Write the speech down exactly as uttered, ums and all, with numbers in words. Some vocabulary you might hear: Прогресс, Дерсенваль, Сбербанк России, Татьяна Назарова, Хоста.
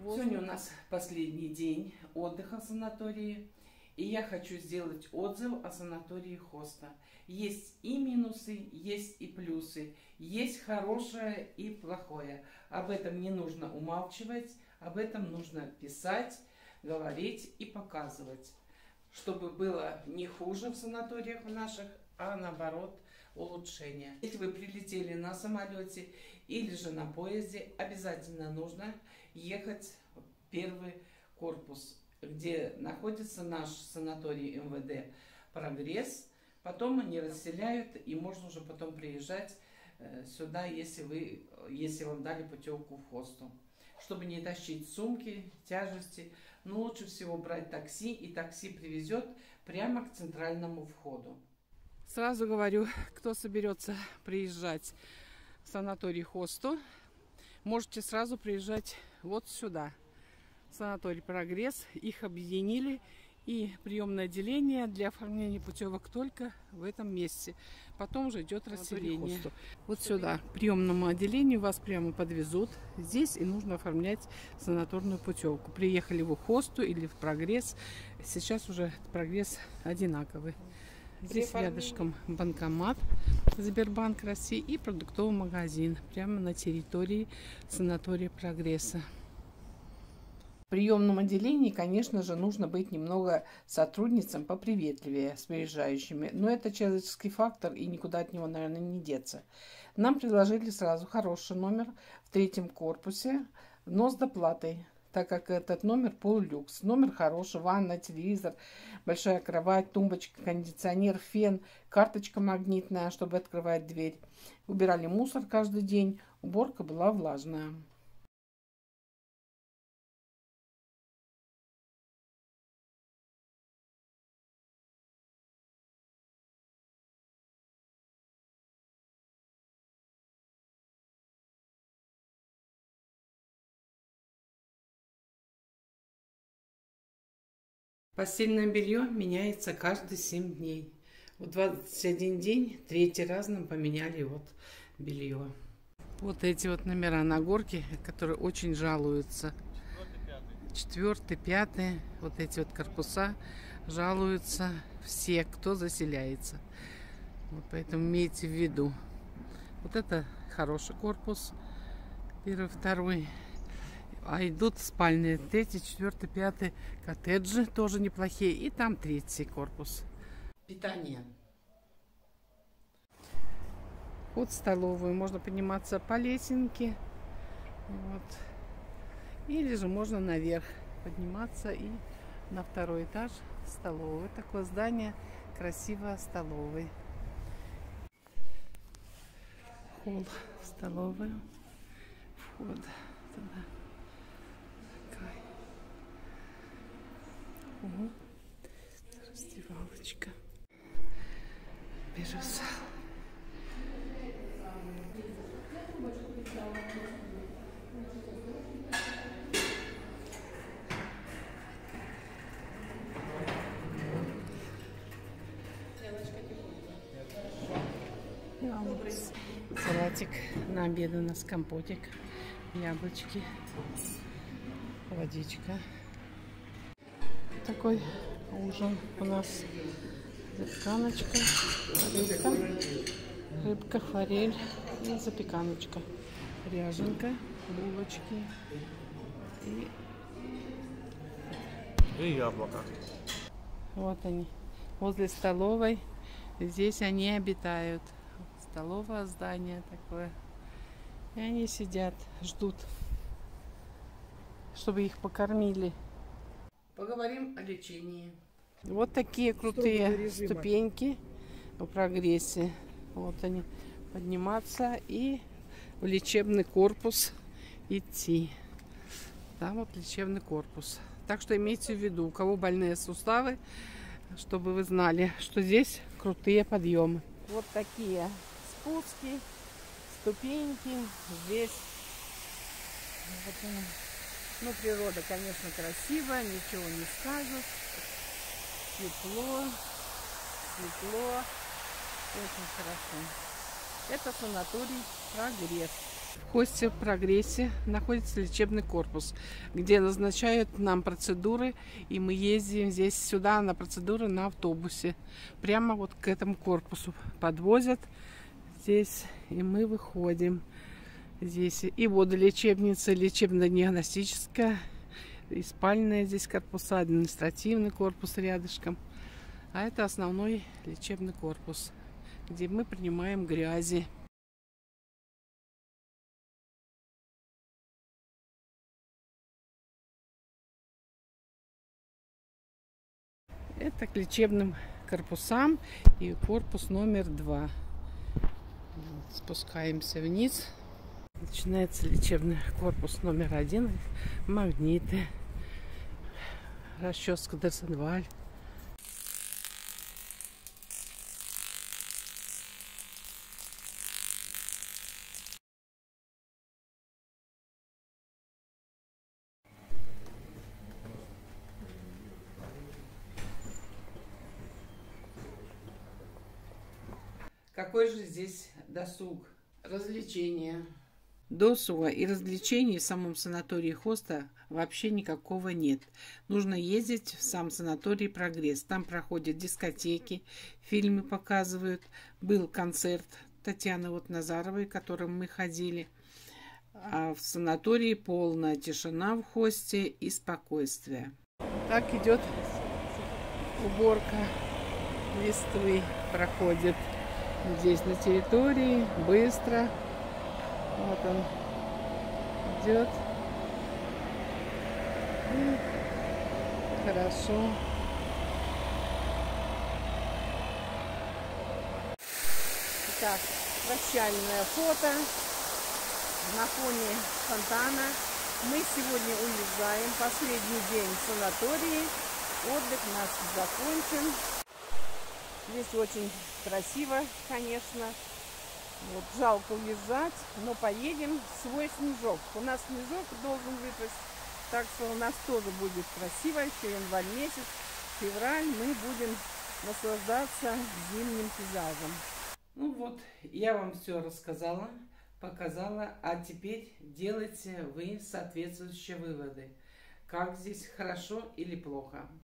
воздуха. Сегодня у нас последний день отдыха в санатории. И я хочу сделать отзыв о санатории Хоста. Есть и минусы, есть и плюсы. Есть хорошее и плохое. Об этом не нужно умалчивать. Об этом нужно писать, говорить и показывать. Чтобы было не хуже в санаториях наших, а наоборот улучшение. Если вы прилетели на самолете или же на поезде, обязательно нужно ехать в первый корпус, где находится наш санаторий эм вэ дэ «Прогресс». Потом они расселяют, и можно уже потом приезжать сюда, если, вы, если вам дали путевку в Хосту. Чтобы не тащить сумки, тяжести, но лучше всего брать такси, и такси привезет прямо к центральному входу. Сразу говорю, кто соберется приезжать в санаторий Хосту, можете сразу приезжать вот сюда. Санаторий «Прогресс». Их объединили, и приемное отделение для оформления путевок только в этом месте. Потом же идет расселение. Вот сюда, к приемному отделению, вас прямо подвезут. Здесь и нужно оформлять санаторную путевку. Приехали в Хосту или в «Прогресс». Сейчас уже «Прогресс» одинаковый. Здесь рядышком банкомат Сбербанк России и продуктовый магазин прямо на территории санатория «Прогресса». В приемном отделении, конечно же, нужно быть немного сотрудницам поприветливее с приезжающими, но это человеческий фактор, и никуда от него, наверное, не деться. Нам предложили сразу хороший номер в третьем корпусе, но с доплатой, так как этот номер полулюкс. Номер хороший, ванна, телевизор, большая кровать, тумбочка, кондиционер, фен, карточка магнитная, чтобы открывать дверь. Убирали мусор каждый день, уборка была влажная. Постельное белье меняется каждые семь дней. В двадцать один день третий раз нам поменяли вот белье. Вот эти вот номера на горке, которые очень жалуются. Четвертый, пятый, вот эти вот корпуса жалуются все, кто заселяется. Вот поэтому имейте в виду. Вот это хороший корпус, первый, второй. А идут спальные, третий, четвертый, пятый, коттеджи тоже неплохие. И там третий корпус. Питание. Вот столовую. Можно подниматься по лесенке. Вот. Или же можно наверх подниматься и на второй этаж столовой. Такое здание красиво столовой. Холл в столовую. Вход туда. Угу. Раздевалочка. Бирюза. Салатик на обед у нас, компотик, яблочки, водичка. Такой ужин у нас: запеканочка, рыбка, рыбка, форель и запеканочка, ряженка, булочки и... и яблоко. Вот они, возле столовой. Здесь они обитают. Столовое здание такое. И они сидят, ждут, чтобы их покормили. Поговорим о лечении. Вот такие крутые ступеньки в «Прогрессе». Вот они. Подниматься и в лечебный корпус идти. Там вот лечебный корпус. Так что имейте в виду, у кого больные суставы, чтобы вы знали, что здесь крутые подъемы. Вот такие спуски, ступеньки. Здесь... Ну, природа, конечно, красивая, ничего не скажешь. Тепло, тепло, очень хорошо. Это санаторий «Прогресс». В Хосте, в Прогрессе находится лечебный корпус, где назначают нам процедуры, и мы ездим здесь сюда на процедуры на автобусе. Прямо вот к этому корпусу подвозят здесь, и мы выходим здесь. И водолечебница, лечебно-диагностическая, и спальная здесь корпуса, административный корпус рядышком. А это основной лечебный корпус, где мы принимаем грязи. Это к лечебным корпусам и корпус номер два. Вот, спускаемся вниз. Начинается лечебный корпус номер один. Магниты, расческа Дерсенваль. Какой же здесь досуг, развлечения? Досуга и развлечений в самом санатории Хоста вообще никакого нет. Нужно ездить в сам санаторий «Прогресс». Там проходят дискотеки, фильмы показывают. Был концерт Татьяны вот Назаровой, к которому мы ходили. А в санатории полная тишина в Хосте и спокойствие. Так идет уборка листвы, проходит. Здесь на территории, быстро. Вот он идет. И хорошо. Итак, прощальное фото на фоне фонтана. Мы сегодня уезжаем. Последний день в санатории. Отдых у нас закончен. Здесь очень красиво, конечно. Вот, жалко уезжать, но поедем в свой снежок. У нас снежок должен выпасть, так что у нас тоже будет красиво. Еще январь месяц, февраль мы будем наслаждаться зимним пейзажем. Ну вот, я вам все рассказала, показала, а теперь делайте вы соответствующие выводы. Как здесь, хорошо или плохо.